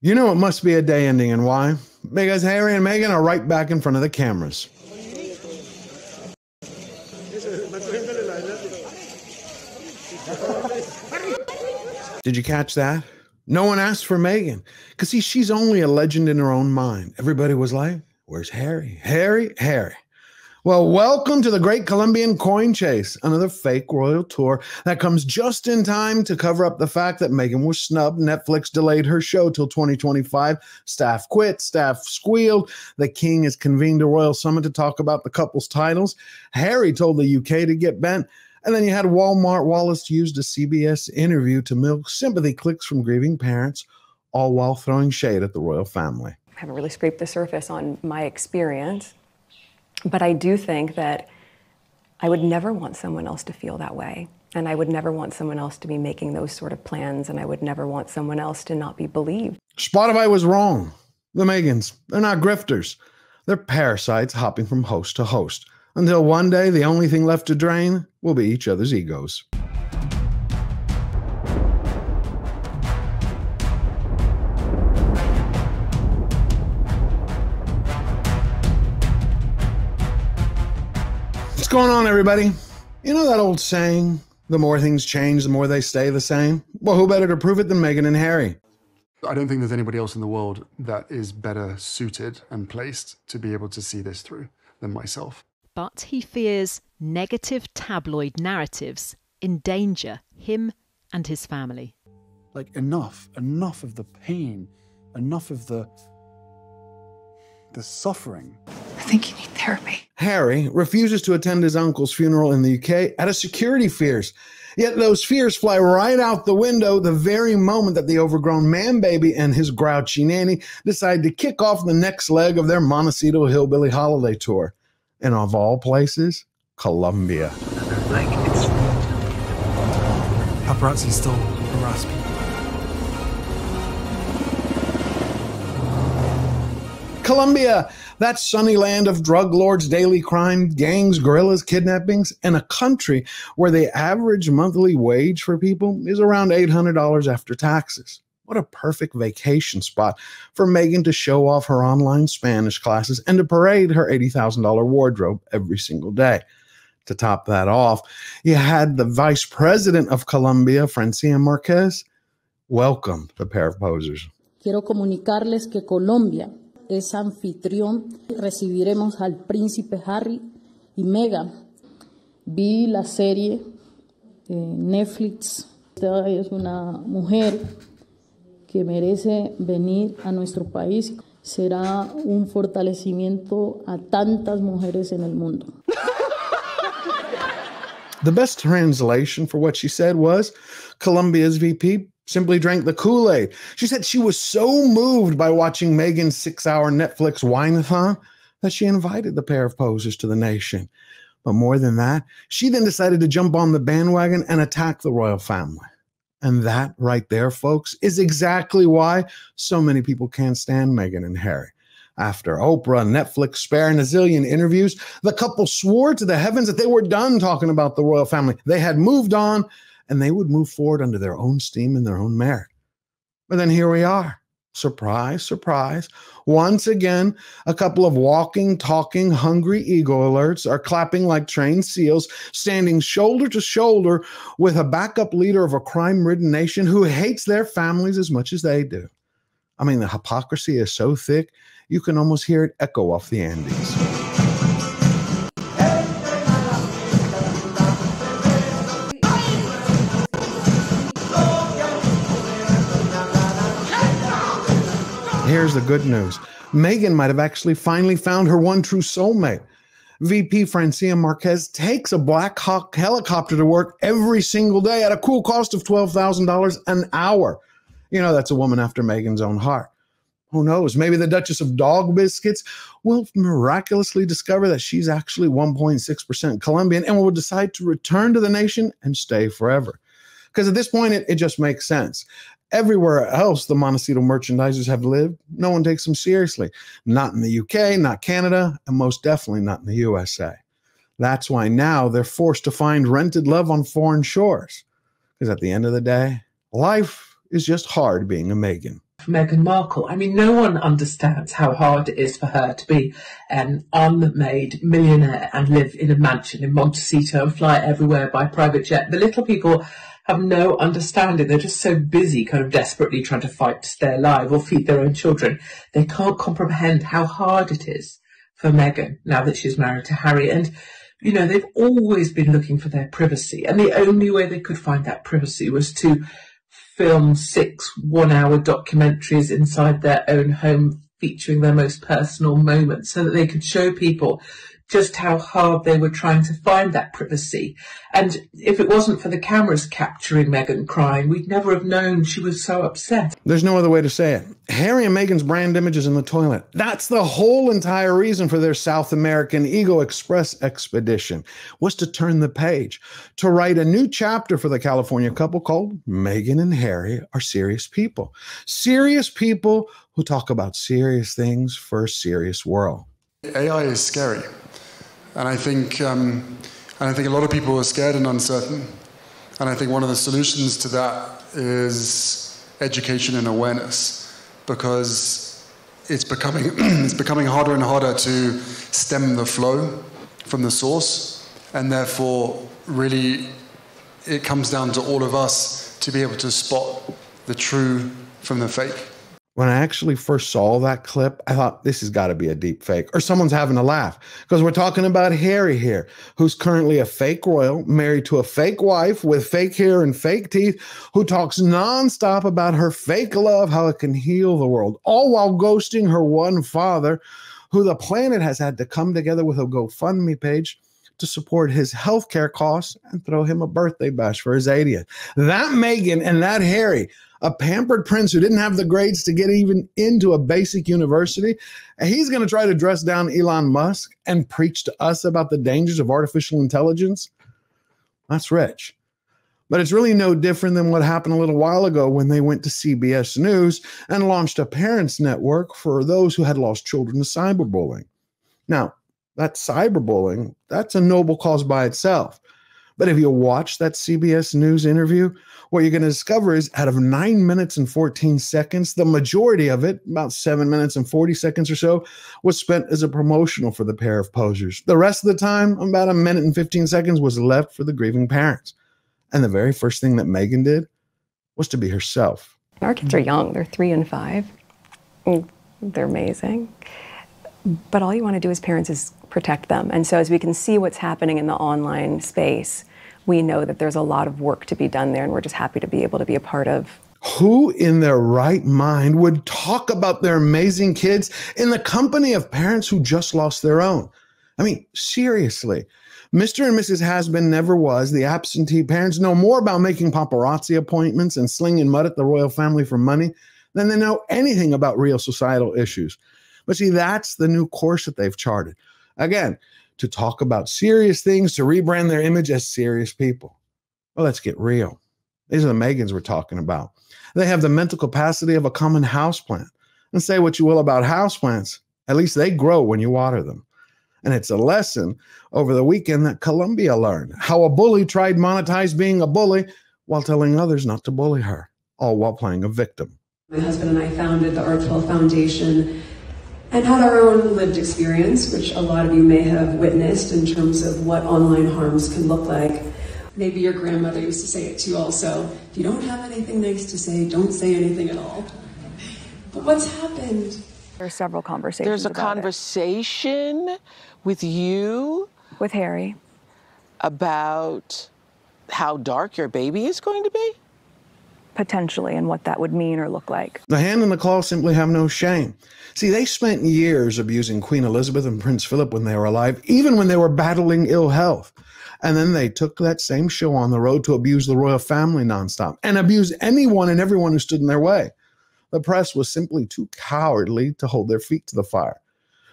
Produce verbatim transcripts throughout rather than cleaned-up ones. You know it must be a day ending and why? Because Harry and Meghan are right back in front of the cameras. Did you catch that? No one asked for Meghan. Because, see, she's only a legend in her own mind. Everybody was like, where's Harry? Harry? Harry. Well, welcome to the Great Colombian Coin Chase, another fake royal tour that comes just in time to cover up the fact that Meghan was snubbed. Netflix delayed her show till twenty twenty-five. Staff quit. Staff squealed. The king has convened a royal summit to talk about the couple's titles. Harry told the U K to get bent. And then you had Walmart Wallace used a C B S interview to milk sympathy clicks from grieving parents, all while throwing shade at the royal family. I haven't really scraped the surface on my experience, but I do think that I would never want someone else to feel that way. And I would never want someone else to be making those sort of plans. And I would never want someone else to not be believed. Spotify was wrong. The Megans, they're not grifters. They're parasites hopping from host to host. Until one day, the only thing left to drain will be each other's egos. What's going on, everybody? You know that old saying, the more things change, the more they stay the same? Well, who better to prove it than Meghan and Harry? I don't think there's anybody else in the world that is better suited and placed to be able to see this through than myself. But he fears negative tabloid narratives endanger him and his family. Like, enough, enough of the pain, enough of the, the suffering. I think you need therapy. Harry refuses to attend his uncle's funeral in the U K out of security fears. Yet those fears fly right out the window the very moment that the overgrown man-baby and his grouchy nanny decide to kick off the next leg of their Montecito hillbilly holiday tour. And of all places, Colombia. Like, it's... Paparazzi still harass people. Colombia, that sunny land of drug lords, daily crime, gangs, guerrillas, kidnappings, and a country where the average monthly wage for people is around eight hundred dollars after taxes. What a perfect vacation spot for Meghan to show off her online Spanish classes and to parade her eighty thousand dollar wardrobe every single day. To top that off, you had the vice president of Colombia, Francia Marquez, welcome the pair of posers. Quiero comunicarles que Colombia es anfitrión. Recibiremos al príncipe Harry y Meghan. Vi la serie eh, Netflix. Esta es una mujer que merece venir a nuestro país. Será un fortalecimiento a tantas mujeres en el mundo. The best translation for what she said was, Colombia's V P simply drank the Kool-Aid. She said she was so moved by watching Meghan's six-hour Netflix wine-a-thon that she invited the pair of posers to the nation. But more than that, she then decided to jump on the bandwagon and attack the royal family. And that right there, folks, is exactly why so many people can't stand Meghan and Harry. After Oprah, Netflix, Spare, and a zillion interviews, the couple swore to the heavens that they were done talking about the royal family. They had moved on, and they would move forward under their own steam and their own merit. But then here we are. Surprise, surprise. Once again, a couple of walking, talking, hungry ego alerts are clapping like trained seals, standing shoulder to shoulder with a backup leader of a crime-ridden nation who hates their families as much as they do. I mean, the hypocrisy is so thick, you can almost hear it echo off the Andes. Here's the good news. Meghan might have actually finally found her one true soulmate. V P Francia Marquez takes a Black Hawk helicopter to work every single day at a cool cost of twelve thousand dollars an hour. You know, that's a woman after Meghan's own heart. Who knows? Maybe the Duchess of Dog Biscuits will miraculously discover that she's actually one point six percent Colombian and will decide to return to the nation and stay forever. Because at this point, it, it just makes sense. Everywhere else the Montecito merchandisers have lived, no one takes them seriously. Not in the U K, not Canada, and most definitely not in the U S A. That's why now they're forced to find rented love on foreign shores. Because at the end of the day, life is just hard being a Meghan. for Meghan Markle. I mean, no one understands how hard it is for her to be an unmade millionaire and live in a mansion in Montecito and fly everywhere by private jet. The little people have no understanding. They're just so busy kind of desperately trying to fight to stay alive or feed their own children. They can't comprehend how hard it is for Meghan now that she's married to Harry. And, you know, they've always been looking for their privacy. And the only way they could find that privacy was to film six one-hour documentaries inside their own home featuring their most personal moments so that they could show people just how hard they were trying to find that privacy. And if it wasn't for the cameras capturing Meghan crying, we'd never have known she was so upset. There's no other way to say it. Harry and Meghan's brand image is in the toilet. That's the whole entire reason for their South American Ego Express expedition, was to turn the page, to write a new chapter for the California couple called Meghan and Harry Are Serious People. Serious people who talk about serious things for a serious world. A I is scary. And I think, um, and I think a lot of people are scared and uncertain. And I think one of the solutions to that is education and awareness, because it's becoming, it's becoming harder and harder to stem the flow from the source. And therefore, really, it comes down to all of us to be able to spot the true from the fake. When I actually first saw that clip, I thought, this has got to be a deep fake or someone's having a laugh, because we're talking about Harry here, who's currently a fake royal, married to a fake wife with fake hair and fake teeth, who talks nonstop about her fake love, how it can heal the world, all while ghosting her one father, who the planet has had to come together with a GoFundMe page to support his healthcare costs and throw him a birthday bash for his eightieth. That Meghan and that Harry, a pampered prince who didn't have the grades to get even into a basic university, he's going to try to dress down Elon Musk and preach to us about the dangers of artificial intelligence. That's rich. But it's really no different than what happened a little while ago when they went to C B S News and launched a parents network for those who had lost children to cyberbullying. Now, that cyberbullying, that's a noble cause by itself. But if you watch that C B S News interview, what you're going to discover is out of nine minutes and fourteen seconds, the majority of it, about seven minutes and forty seconds or so, was spent as a promotional for the pair of posers. The rest of the time, about a minute and fifteen seconds, was left for the grieving parents. And the very first thing that Meghan did was to be herself. Our kids are young. They're three and five. They're amazing. But all you want to do as parents is protect them. And so as we can see what's happening in the online space, we know that there's a lot of work to be done there, and we're just happy to be able to be a part of. Who in their right mind would talk about their amazing kids in the company of parents who just lost their own? I mean, seriously. Mister and Missus Has-Been Never Was, the absentee parents, know more about making paparazzi appointments and slinging mud at the royal family for money than they know anything about real societal issues. But see, that's the new course that they've charted. Again, to talk about serious things, to rebrand their image as serious people. Well, let's get real. These are the Meghans we're talking about. They have the mental capacity of a common houseplant. And say what you will about houseplants, at least they grow when you water them. And it's a lesson over the weekend that Colombia learned, how a bully tried to monetize being a bully while telling others not to bully her, all while playing a victim. My husband and I founded the Archewell Foundation and had our own lived experience, which a lot of you may have witnessed in terms of what online harms can look like. Maybe your grandmother used to say it too also, if you don't have anything nice to say, don't say anything at all. But what's happened? There are several conversations. There's a conversation it. with you. With Harry. About how dark your baby is going to be? Potentially, and what that would mean or look like. The hand and the claw simply have no shame. See, they spent years abusing Queen Elizabeth and Prince Philip when they were alive, even when they were battling ill health. And then they took that same show on the road to abuse the royal family nonstop and abuse anyone and everyone who stood in their way. The press was simply too cowardly to hold their feet to the fire.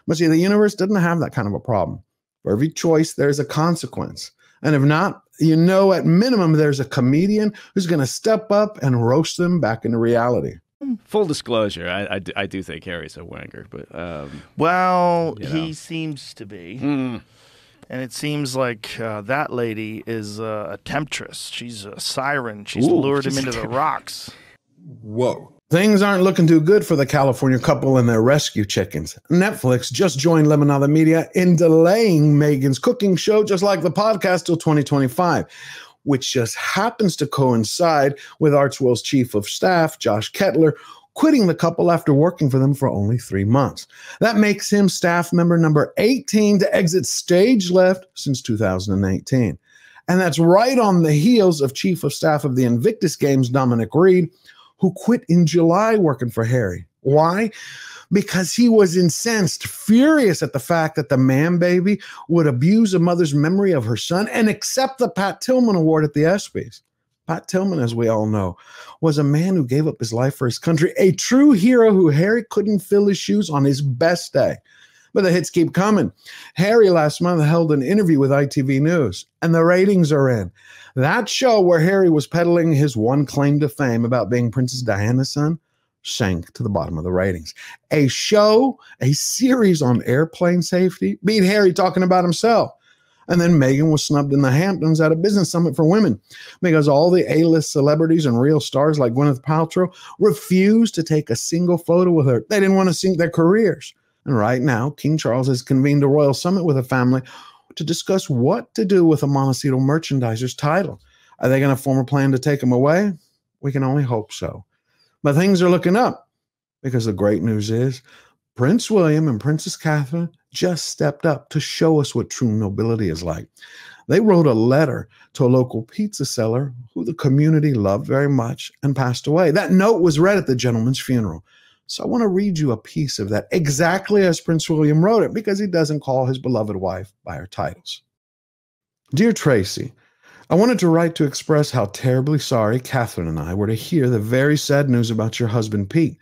But see, the universe doesn't have that kind of a problem. For every choice, there's a consequence. And if not, you know, at minimum, there's a comedian who's going to step up and roast them back into reality. Full disclosure, I, I, I do think Harry's a wanker. But, um, well, you know. He seems to be. Mm. And it seems like uh, that lady is uh, a temptress. She's a siren. She's Ooh, lured she's him into the rocks. Whoa. Things aren't looking too good for the California couple and their rescue chickens. Netflix just joined Lemonada Media in delaying Meghan's cooking show, just like the podcast, till twenty twenty-five, which just happens to coincide with Archewell's chief of staff, Josh Kettler, quitting the couple after working for them for only three months. That makes him staff member number eighteen to exit stage left since two thousand eighteen. And that's right on the heels of chief of staff of the Invictus Games, Dominic Reed, who quit in July working for Harry. Why? Because he was incensed, furious at the fact that the man baby would abuse a mother's memory of her son and accept the Pat Tillman Award at the ESPYs. Pat Tillman, as we all know, was a man who gave up his life for his country, a true hero who Harry couldn't fill his shoes on his best day. But the hits keep coming. Harry last month held an interview with I T V News, and the ratings are in. That show where Harry was peddling his one claim to fame about being Princess Diana's son sank to the bottom of the ratings. A show, a series on airplane safety, beat Harry talking about himself. And then Meghan was snubbed in the Hamptons at a business summit for women because all the A-list celebrities and real stars like Gwyneth Paltrow refused to take a single photo with her. They didn't want to sink their careers. And right now, King Charles has convened a royal summit with a family to discuss what to do with a monocetal merchandiser's title. Are they going to form a plan to take him away? We can only hope so. But things are looking up because the great news is Prince William and Princess Catherine just stepped up to show us what true nobility is like. They wrote a letter to a local pizza seller who the community loved very much and passed away. That note was read at the gentleman's funeral. So I want to read you a piece of that exactly as Prince William wrote it, because he doesn't call his beloved wife by her titles. Dear Tracy, I wanted to write to express how terribly sorry Catherine and I were to hear the very sad news about your husband, Pete,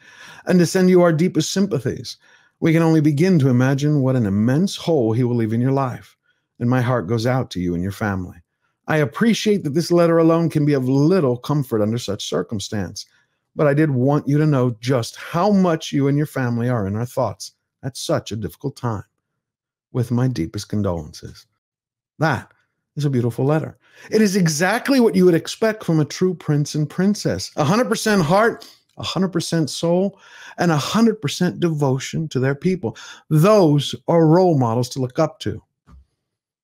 and to send you our deepest sympathies. We can only begin to imagine what an immense hole he will leave in your life, and my heart goes out to you and your family. I appreciate that this letter alone can be of little comfort under such circumstance, but I did want you to know just how much you and your family are in our thoughts at such a difficult time. With my deepest condolences. That is a beautiful letter. It is exactly what you would expect from a true prince and princess. one hundred percent heart, one hundred percent soul, and one hundred percent devotion to their people. Those are role models to look up to.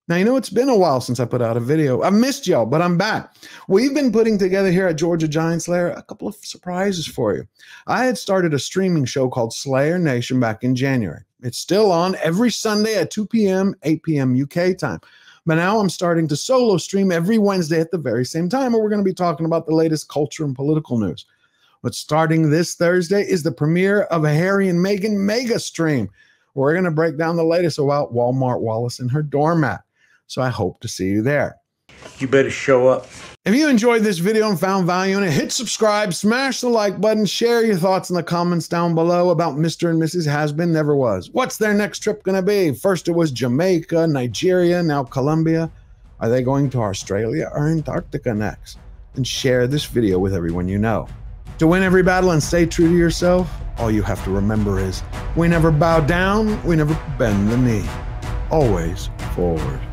Now, you know, it's been a while since I put out a video. I missed y'all, but I'm back. We've been putting together here at Georgia Giants Slayer a couple of surprises for you. I had started a streaming show called Slayer Nation back in January. It's still on every Sunday at two p m, eight p m U K time. But now I'm starting to solo stream every Wednesday at the very same time, where we're going to be talking about the latest culture and political news. But starting this Thursday is the premiere of a Harry and Meghan mega stream. We're going to break down the latest about Walmart Wallace and her doormat. So I hope to see you there. You better show up. If you enjoyed this video and found value in it, hit subscribe, smash the like button, share your thoughts in the comments down below about Mister and Missus Has-Been Never Was. What's their next trip going to be? First it was Jamaica, Nigeria, now Colombia. Are they going to Australia or Antarctica next? And share this video with everyone you know. To win every battle and stay true to yourself, all you have to remember is we never bow down, we never bend the knee. Always forward.